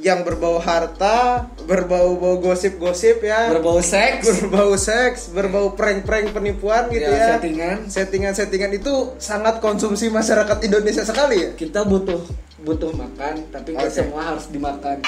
yang berbau harta, berbau gosip-gosip ya, berbau seks, berbau prank-prank penipuan gitu ya, settingan itu sangat konsumsi masyarakat Indonesia sekali ya. Kita butuh makan, tapi nggak semua harus dimakan.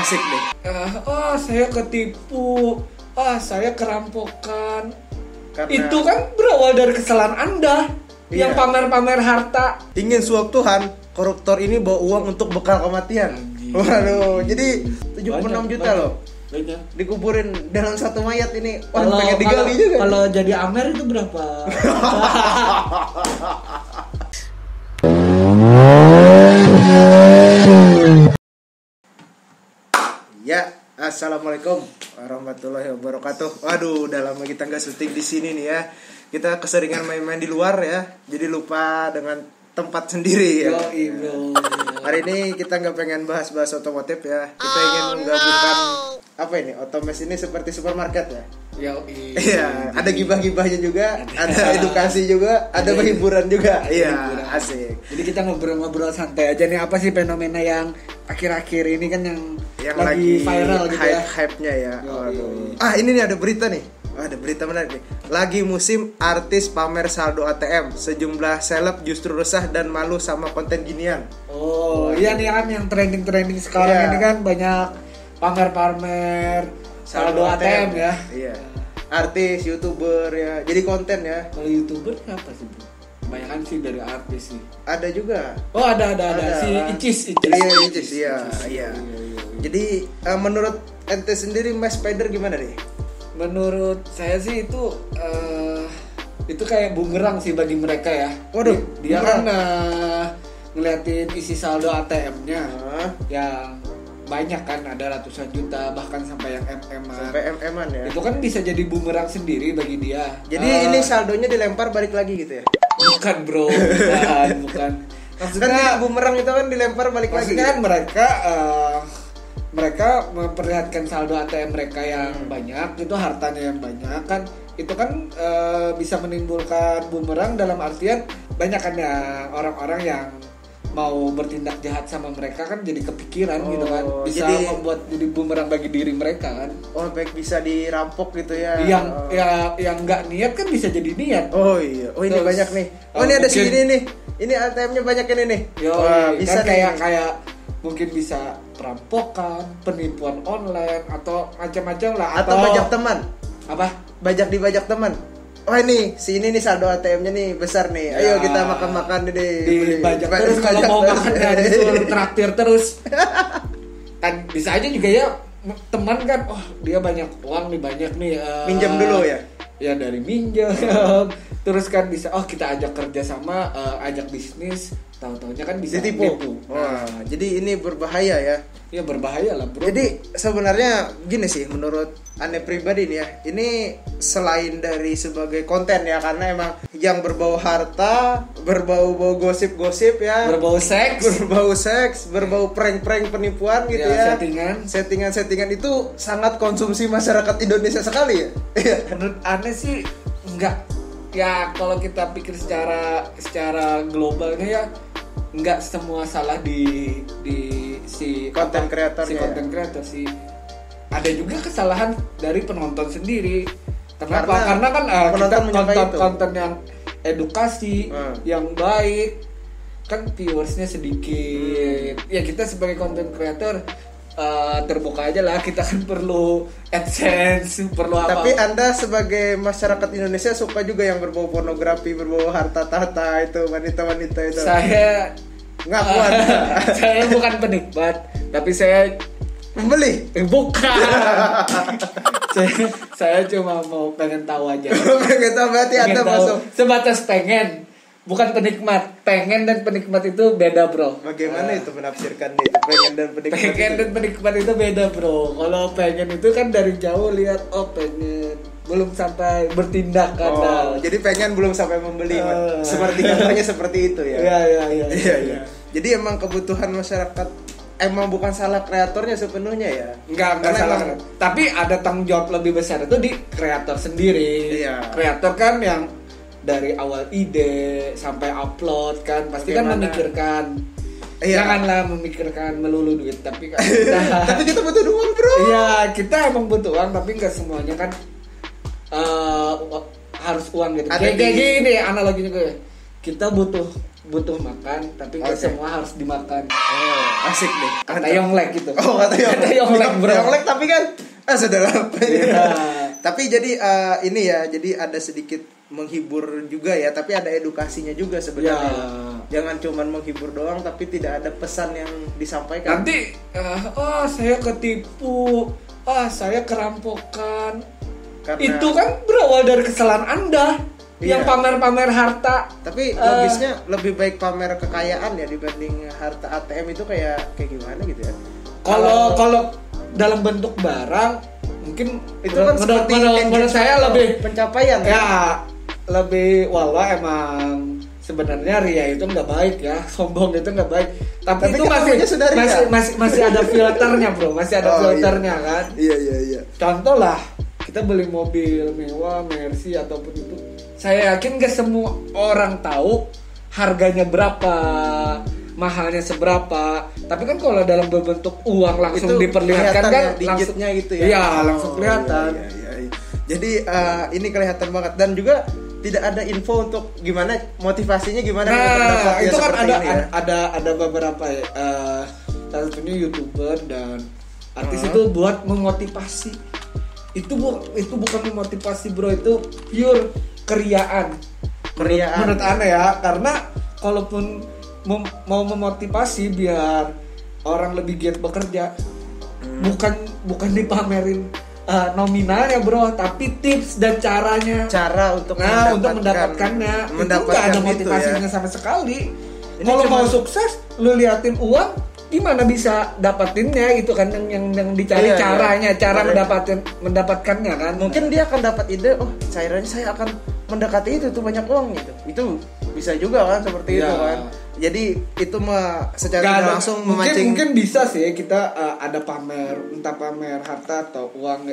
Asik deh. Saya ketipu, saya kerampokan. Karena itu kan berawal dari kesalahan Anda yang pamer-pamer harta. Ingin suap Tuhan, koruptor ini bawa uang untuk bekal kematian. Waduh, jadi 76 juta loh dikuburin dalam satu mayat ini. Orang pengen digali juga. Kalau jadi Amer itu berapa? Ya, assalamualaikum warahmatullahi wabarakatuh. Waduh, udah lama kita nggak syuting di sini nih ya. Kita keseringan main-main di luar ya. Jadi lupa dengan tempat sendiri ya. Hari ini kita nggak pengen bahas otomotif ya. Kita ingin menggabungkan apa ini? Otomes ini seperti supermarket ya. Iya, ada gibah-gibahnya juga, ada edukasi juga, ada hiburan juga. Iya, asik. Jadi kita ngobrol-ngobrol santai aja nih, apa sih fenomena yang akhir-akhir ini kan yang lagi viral gitu ya. Hype-nya ya. Ini nih ada berita nih. Ada berita menarik nih. Lagi musim artis pamer saldo ATM. Sejumlah seleb justru resah dan malu sama konten ginian. Iya nih kan yang trending sekarang ini kan banyak pamer saldo ATM ya. Iya. Artis, YouTuber ya. Jadi konten ya. Kalau YouTuber apa sih, Bro? Kebanyakan sih dari artis sih. Ada juga. Oh, ada. Si Icis. Icis iya. Jadi menurut ente sendiri Mas Spider gimana nih? Menurut saya sih itu kayak bumerang sih bagi mereka ya. Waduh, dia kan ngeliatin isi saldo ATM-nya yang banyak kan, ada ratusan juta bahkan sampai yang MM-an. Sampai MM-an ya. Itu kan bisa jadi bumerang sendiri bagi dia. Jadi ini saldonya dilempar balik lagi gitu ya? Bukan bro, bukan. Maksudnya bumerang itu kan dilempar balik lagi. Maksudnya kan mereka memperlihatkan saldo ATM mereka yang banyak, itu hartanya yang banyak kan, itu kan bisa menimbulkan bumerang dalam artian banyak kan ya orang-orang yang mau bertindak jahat sama mereka kan jadi kepikiran gitu kan, bisa jadi, membuat jadi bumerang bagi diri mereka kan. Baik, bisa dirampok gitu ya. Yang nggak niat kan bisa jadi niat. Ini terus, banyak nih. Ini ada segini nih. Ini ATM-nya banyak ini nih. Bisa kan kayak mungkin bisa perampokan, penipuan online atau macam-macam lah, atau bajak teman. Apa? Dibajak teman. Ini ini nih saldo ATM-nya nih besar nih. Ayo kita makan-makan deh. Dibajak terus kalau mau makan disuruh traktir terus. Kan bisa aja juga ya teman kan. Dia banyak uang nih, banyak nih. Minjem dulu ya. Ya dari minjem. Terus kan bisa kita ajak kerja sama, ajak bisnis. Tahu-tahunya kan bisa ditipu. Jadi ini berbahaya ya. Iya, berbahaya lah bro. Jadi sebenarnya gini sih menurut ane pribadi nih ya. Ini selain dari sebagai konten ya, karena emang yang berbau harta, berbau gosip-gosip ya, berbau seks, berbau prank-prank penipuan gitu ya. Settingan itu sangat konsumsi masyarakat Indonesia sekali ya. Menurut ane sih enggak. Ya kalau kita pikir secara globalnya ya, nggak semua salah di si konten kreator si ada juga kesalahan dari penonton sendiri. Kenapa? Karena kan kita konten yang edukasi yang baik kan viewersnya sedikit. Ya kita sebagai konten kreator terbuka aja lah, kita kan perlu AdSense, perlu apa. Tapi Anda sebagai masyarakat Indonesia suka juga yang berbau pornografi, berbau harta tahta itu, wanita-wanita itu. Saya nggak kuat. Saya bukan penikmat, tapi saya membeli. Bukan. saya cuma mau pengen tahu aja. Pengen tahu berarti Anda masuk. Sebatas pengen. Bukan penikmat, pengen dan penikmat itu beda bro. Bagaimana itu menafsirkan nih? Pengen dan penikmat itu beda bro. Kalau pengen itu kan dari jauh lihat, pengen belum sampai bertindak kan. Jadi pengen belum sampai membeli. Seperti katanya seperti itu ya. Iya. Jadi emang kebutuhan masyarakat emang bukan salah kreatornya sepenuhnya ya. Enggak salah. Tapi ada tanggung jawab lebih besar itu di kreator sendiri. Iya. Kreator kan yang dari awal ide sampai upload kan pasti kan memikirkan Iya. Janganlah memikirkan melulu duit, tapi kan kita tapi kita butuh uang, bro. Iya, kita emang butuh uang, tapi nggak semuanya kan harus uang gitu. Kayak gini analoginya gue. Kita butuh makan, tapi nggak semua harus dimakan. Oh, asik deh. Kata Yonglek gitu. Oh, kata Yonglek, bro. Yonglek tapi kan saudara. Iya. Tapi jadi ini ya, jadi ada sedikit menghibur juga ya, tapi ada edukasinya juga sebenarnya. Ya. Jangan cuman menghibur doang, tapi tidak ada pesan yang disampaikan. Nanti, saya ketipu, saya kerampokan. Karena itu kan berawal dari kesalahan Anda. Iya. Yang pamer-pamer harta. Tapi logisnya lebih baik pamer kekayaan ya dibanding harta. ATM itu kayak gimana gitu ya. Kalau dalam bentuk barang mungkin itu kan seperti menurut saya lebih pencapaian. Ya, lebih wallah emang sebenarnya Ria itu enggak baik ya. Sombong itu enggak baik. Tapi itu masih ada filternya, bro. Masih ada filternya iya. Kan? Iya. Contoh lah kita beli mobil mewah, Mercy ataupun itu, saya yakin gak semua orang tahu harganya berapa, mahalnya seberapa. Tapi kan kalau dalam bentuk uang langsung itu diperlihatkan kan, digitnya gitu ya. Iya, langsung kelihatan. Iya. Jadi ini kelihatan banget dan juga tidak ada info untuk gimana motivasinya gimana. Nah, itu kan ada beberapa salah satunya YouTuber dan artis itu buat memotivasi. Itu bukan memotivasi, bro, itu pure keriaan. Menurut aneh ya, karena kalaupun mau memotivasi biar orang lebih giat bekerja, bukan dipamerin nominalnya, bro, tapi tips dan caranya. Cara untuk mendapatkannya. Itu nggak ada motivasinya ya. Sama sekali. Kalau mau sukses, lu liatin uang. Gimana bisa dapatinnya itu kan yang dicari iya, caranya iya. Cara mendapatkannya kan mungkin dia akan dapat ide caranya saya akan mendekati itu tuh banyak uang gitu itu bisa juga kan seperti itu kan jadi itu secara langsung memancing mungkin bisa sih kita ada pamer entah pamer harta atau uang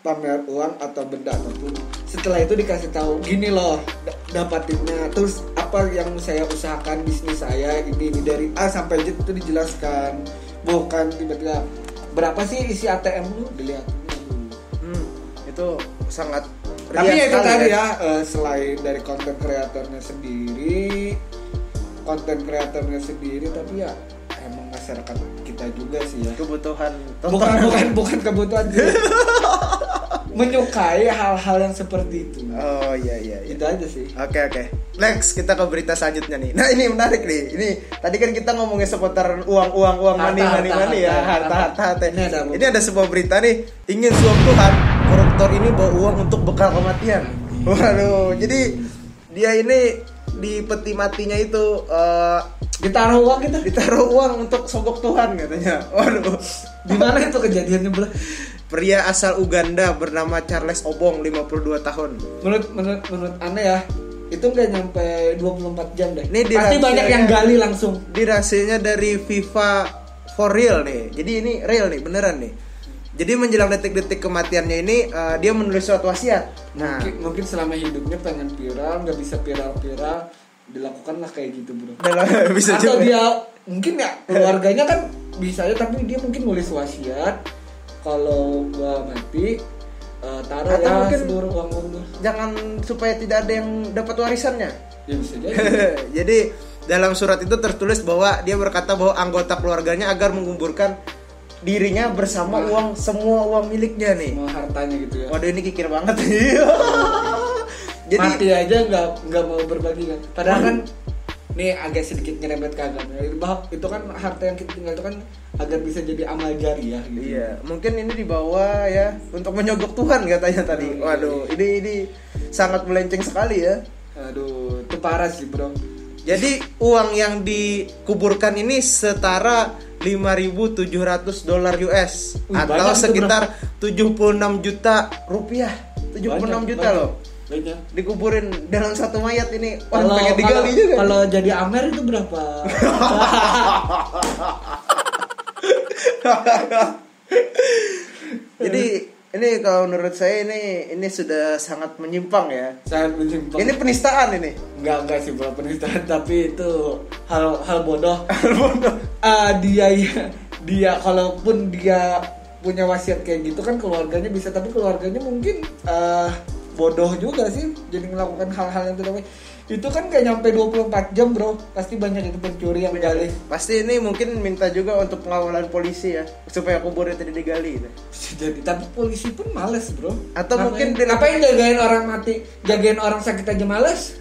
pamer uang atau benda apapun setelah itu dikasih tahu gini loh dapatinnya terus apa yang saya usahakan bisnis saya ini dari A sampai Z itu dijelaskan bukan tiba-tiba berapa sih isi ATM lu dilihat itu sangat tapi ya itu tadi ya selain dari konten kreatornya sendiri tapi ya emang masyarakat kita juga sih ya kebutuhan bukan kebutuhan menyukai hal-hal yang seperti itu. Oh iya. Itu aja sih. Oke. Next kita ke berita selanjutnya nih. Nah ini menarik nih. Ini tadi kan kita ngomongin seputar uang money ya harta. Ini ada sebuah berita nih. Ingin suap Tuhan, koruptor ini bawa uang untuk bekal kematian. Waduh. Jadi dia ini di peti matinya itu ditaruh uang untuk sogok Tuhan katanya. Waduh. Di mana itu kejadiannya, bro? Pria asal Uganda bernama Charles Obong, 52 tahun. Menurut aneh ya, itu nggak nyampe 24 jam deh. Ini pasti banyak yang gali langsung. Dirahasianya dari FIFA for real nih. Jadi ini real nih, beneran nih. Jadi menjelang detik-detik kematiannya ini dia menulis suatu wasiat. Nah, mungkin selama hidupnya pengen viral, nggak bisa viral-viral, dilakukanlah kayak gitu, bro. Bisa atau juga. Dia mungkin ya keluarganya kan bisa aja, tapi dia mungkin nulis wasiat. Kalau gua mati taruh atau ya seluruh uang gua. Jangan supaya tidak ada yang dapat warisannya. Ya bisa jadi. Jadi dalam surat itu tertulis bahwa dia berkata bahwa anggota keluarganya agar menguburkan dirinya bersama semua uang miliknya nih. Semua hartanya gitu ya. Waduh ini kikir banget. Jadi mati aja enggak mau berbagi kan. Padahal kan ini agak sedikit nyerempet ke agama. Itu kan harta yang kita tinggal itu kan agar bisa jadi amal jariah gitu. Iya, mungkin ini dibawa ya untuk menyogok Tuhan katanya tadi. Waduh, ini sangat melenceng sekali ya. Aduh, itu parah sih, bro. Jadi uang yang dikuburkan ini setara $5,700 US atau sekitar 76 juta rupiah. 76 juta banyak. Loh. Banyak. Dikuburin dalam satu mayat ini. Wah, pengen digali juga. Kalau jadi Amer itu berapa? Jadi Ini kalau menurut saya ini sudah sangat menyimpang ya. Sangat menyimpang. Ini penistaan ini. Enggak sih bukan penistaan, tapi itu hal bodoh. Hal bodoh. Dia kalaupun dia punya wasiat kayak gitu kan keluarganya bisa, tapi keluarganya mungkin bodoh juga sih jadi melakukan hal-hal yang tidak baik. Itu kan gak nyampe 24 jam bro, pasti banyak itu pencuri yang gali. Pasti ini mungkin minta juga untuk pengawalan polisi ya, supaya kuburnya tidak digali gitu. Jadi, tapi polisi pun males bro. Atau mungkin ngapain jagain orang mati, jagain orang sakit aja males.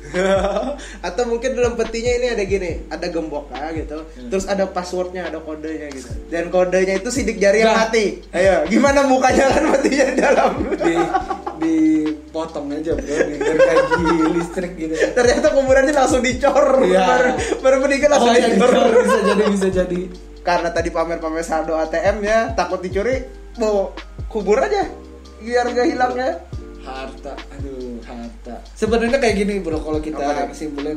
Atau mungkin dalam petinya ini ada gini, ada gemboknya gitu, terus ada passwordnya, ada kodenya gitu. Dan kodenya itu sidik jari yang mati. Ayo, gimana mukanya kan matinya dalam. Dipotong aja bro, digergaji listrik gitu. Ternyata kuburannya langsung dicor, yeah. Baru meninggal langsung dicor. Bisa jadi. Karena tadi pamer saldo ATM ya, takut dicuri, mau kubur aja, biar gak hilang ya. Harta. Sebenarnya kayak gini bro, kalau kita kesimpulan,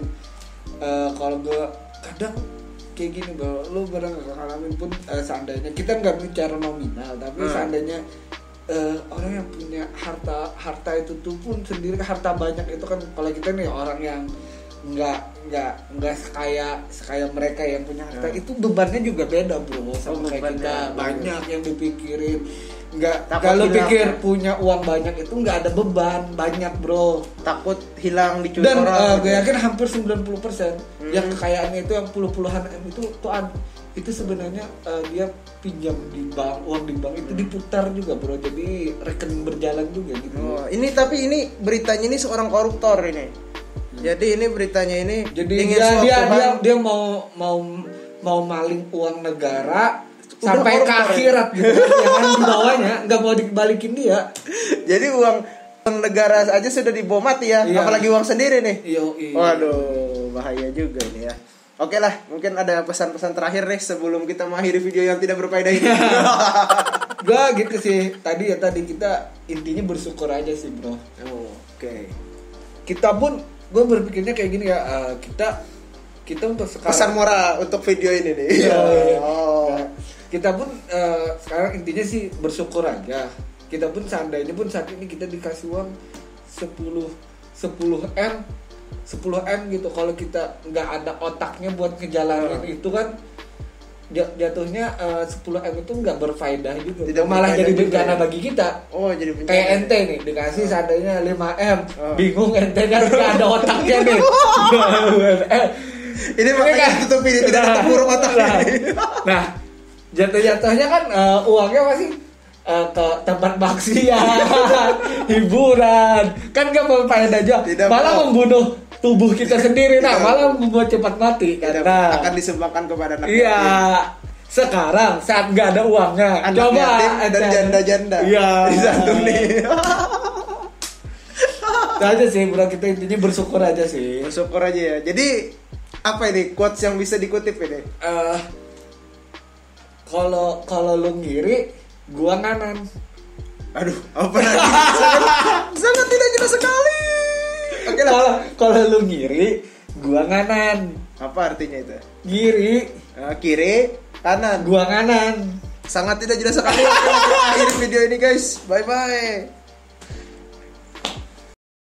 kalau gue kadang kayak gini bro, lu barang ngalamin pun seandainya kita nggak bicara nominal, tapi seandainya orang yang punya harta itu tuh pun sendiri, harta banyak itu kan, kalau kita nih orang yang nggak sekaya mereka yang punya harta itu bebannya juga beda bro sama kayak kita, banyak yang dipikirin. Kalau pikir punya uang banyak itu nggak ada beban banyak bro, takut hilang dicuri orang. Dan gue yakin hampir 90% yang kekayaannya itu yang puluhan M itu sebenarnya dia pinjam di bank, uang di bank itu diputar juga bro, jadi rekening berjalan juga gitu. Oh, ini tapi ini beritanya ini seorang koruptor ini. Jadi ini beritanya ini jadi dia mau maling uang negara sampai ke akhirat gitu. Jangan dibawanya, nggak mau dibalikin dia. Jadi uang negara aja sudah dibawa mati ya, iya. Apalagi uang sendiri nih. Iya. Waduh, bahaya juga ini ya. Oke lah, mungkin ada pesan-pesan terakhir nih sebelum kita mengakhiri video yang tidak berfaedah ini. Gua gitu sih, tadi kita intinya bersyukur aja sih bro. Oke. Kita pun, gue berpikirnya kayak gini ya, kita untuk sekarang. Pesan moral untuk video ini nih. Iya. Nah, kita pun sekarang intinya sih bersyukur aja. Kita pun seandainya pun saat ini kita dikasih uang 10M gitu, kalau kita nggak ada otaknya buat ngejalanin itu kan jatuhnya 10M itu nggak berfaedah juga. Tidak, malah jadi bencana bagi kita. Oh, jadi bencana. Kayak ente nih dikasih seandainya 5M, bingung ente kan nggak ada otaknya nih. Ini makanya ditutupi, tidak terpuruk otaknya. Nah, jatuhnya kan uangnya masih ke tempat maksiat, hiburan, kan gak berfaedah aja, malah membunuh tubuh kita sendiri, nah malah membuat cepat mati karena akan disumbangkan kepada anak. Iya, sekarang saat gak ada uangnya, anak coba dan janda-janda, iya, disantuni. Itu aja sih, bro, kita intinya bersyukur aja sih. Bersyukur aja ya. Jadi apa ini quotes yang bisa dikutip ini? Kalau lu ngiri, gua nganan. Aduh, apa lagi? Sangat tidak jelas sekali. Oke lah. Kalau lu ngiri, gua nganan. Apa artinya itu? Ngiri, kiri, kanan. Gua nganan. Sangat tidak jelas sekali. Akhir video ini guys. Bye bye.